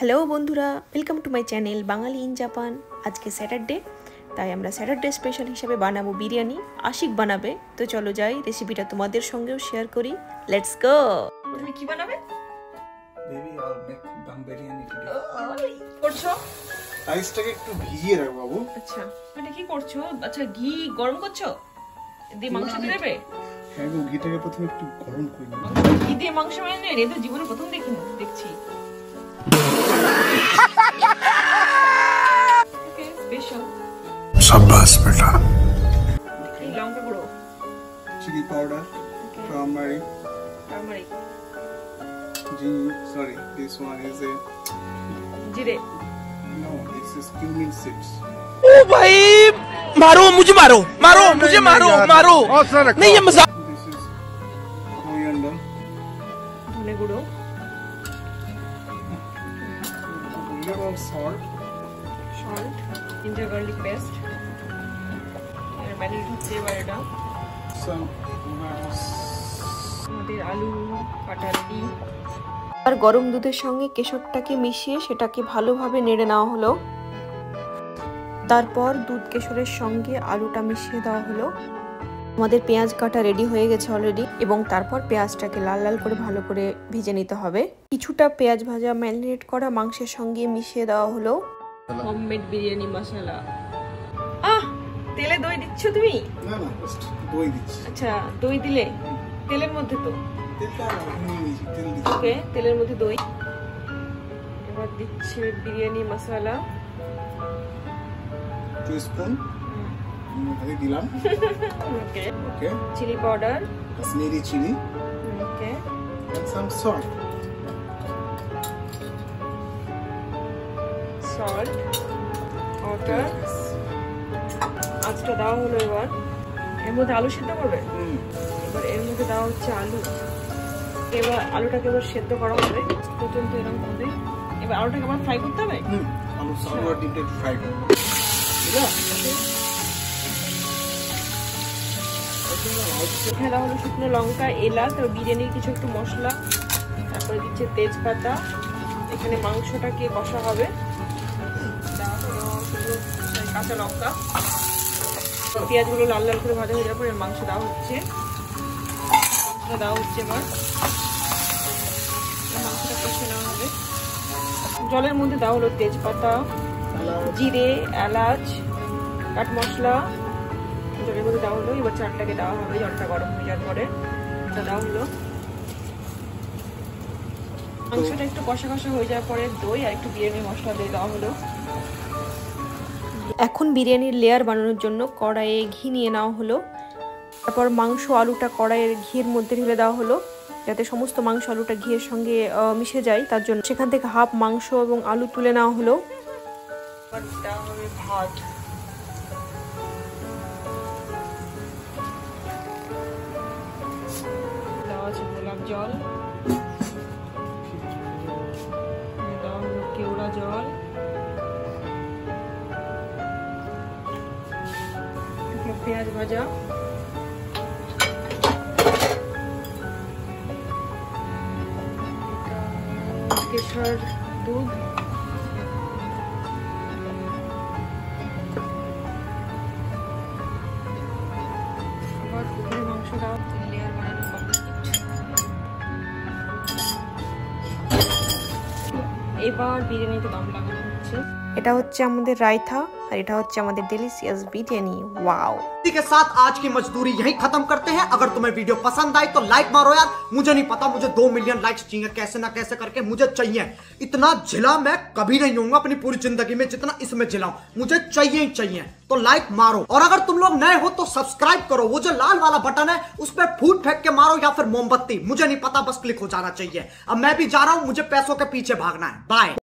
Hello बंधुरा welcome to my channel Bangali in Japan. आज के सैटरडे ताई आमरा सैटरडे स्पेशल हिसाबे बनाबो बिरियानी। आशिक बनाबे तो चलो जाई रेसिपिटा तुम्हादेर संगेओ शेयर करी। Let's go. তুমি কি বানাবে? বেবি আর মেক বাং বিরিয়ানি টুডে। করছো? রাইসটাকে একটু ভিজিয়ে রাখ বাবু। আচ্ছা এটা কি করছো? আচ্ছা ঘি গরম করছো? দিয়ে মাংস দিবে? হ্যাঁ গো ঘিটাকে প্রথমে একটু গরম করে নাও। ঘি দিয়ে মাংস মানে রে তো জীবনে প্রথম দেখছি। शाबाश बेटा। लौंग गुड़, चिली पाउडर, टर्मरिक, जी sorry this one is a जीरे, no this is cumin seeds. ओ भाई मारो मुझे, मारो नहीं ये मजाक। दिस इज कोरिएंडर, धने गुड़ और सॉल्ट, जिंजर गार्लिक पेस्ट, और मैंने ये वाला सब আমাদের আলু কাটালি আর গরম দুধের সঙ্গে কেশরটাকে মিশিয়ে সেটাকে ভালোভাবে নেড়ে নেওয়া হলো। তারপর দুধ কেশরের সঙ্গে আলুটা মিশিয়ে দেওয়া হলো। আমাদের পেঁয়াজ কাটা রেডি হয়ে গেছে অলরেডি, এবং তারপর পেঁয়াজটাকে লাল লাল করে ভালো করে ভেজে নিতে হবে। কিছুটা পেঁয়াজ ভাজা ম্যারিনেট করা মাংসের সঙ্গে মিশিয়ে দেওয়া হলো। হোমমেড বিরিয়ানি মশলা। আহ তেলে দই দিচ্ছ তুমি? না না জাস্ট দই দিচ্ছি। আচ্ছা দই দিলে তেলের মধ্যে তো তেল দিচ্ছি। ওকে তেলের মধ্যে দই। এবার দিচ্ছি বিরিয়ানি মশলা 2 স্পুন আমি দিলাম। Okay okay chilli powder, Kashmiri chilli, okay and some salt. Salt water আজটা দাও হলো। এবার এর মধ্যে আলু সিদ্ধ করবে। এবার এর মধ্যে দাও হচ্ছে আলু। এবার আলুটাকে এবার সিদ্ধ করা হবে পর্যন্ত এরকম হবে। এবার আলুটাকে আবার ফ্রাই করতে হবে। আলু সরলা ডিপে ফ্রাই করবে। বুঝলা? এখানে হলো শুকনো লঙ্কা, এলাচ আর বিরিয়ানির কিছু একটু মশলা, তারপরে দিচ্ছে তেজপাতা। এখানে মাংসটাকে কষা হবে। কাঁচা লঙ্কা পেঁয়াজগুলো লাল লাল করে ভাজা হয়ে যাওয়ার পরে মাংস দেওয়া হচ্ছে। মাংস দেওয়া হচ্ছে। এবার মাংসটা কষে নেওয়া হবে। জলের মধ্যে দেওয়া হলো তেজপাতা, জিরে, এলাচ, কাট মশলা জলের মধ্যে দেওয়া হলো। এবার চালটাকে দেওয়া হবে। জলটা গরম হয়ে যাওয়ার পরে এটা দেওয়া হলো। মাংসটা একটু কষা কষা হয়ে যাওয়ার পরে দই আর একটু বিরিয়ানি মশলা দিয়ে দেওয়া হলো। এখন বিরিয়ানির লেয়ার বানানোর জন্য কড়াইয়ে ঘি নিয়ে নেওয়া হলো। তারপর মাংস আলুটা কড়াইয়ের ঘিয়ের মধ্যে ঢেলে দেওয়া হলো যাতে সমস্ত মাংস আলুটা ঘিয়ের সঙ্গে মিশে যায়। তার জন্য সেখান থেকে হাফ মাংস এবং আলু তুলে নেওয়া হলো। ভাত দেওয়া আছে, গোলাপ জল, কেওড়া জল, পেঁয়াজ ভাজা, কেশর, দুধ, আবার দুধের মাংস দাও। লেয়ার বানানো কমপ্লিট। এবার বিরিয়ানিতে দম লাগানো হচ্ছে। এটা হচ্ছে আমাদের রায়তা और ये होता है हमारे डिलीशियस बिरयानी। वाओ। इसी के साथ आज की मजदूरी यही खत्म करते हैं। अगर तुम्हें वीडियो पसंद आई तो लाइक मारो यार। मुझे नहीं पता, मुझे 2 मिलियन लाइक्स चाहिए, कैसे ना कैसे करके मुझे चाहिए। इतना झिला मैं कभी नहीं हूँ अपनी पूरी जिंदगी में जितना इसमें झिलाऊं। मुझे चाहिए ही चाहिए, तो लाइक मारो। और अगर तुम लोग नए हो तो सब्सक्राइब करो। वो जो लाल वाला बटन है उस पर फूट फेंक के मारो या फिर मोमबत्ती, मुझे नहीं पता, बस क्लिक हो जाना चाहिए। अब मैं भी जा रहा हूँ, मुझे पैसों के पीछे भागना है। बाय।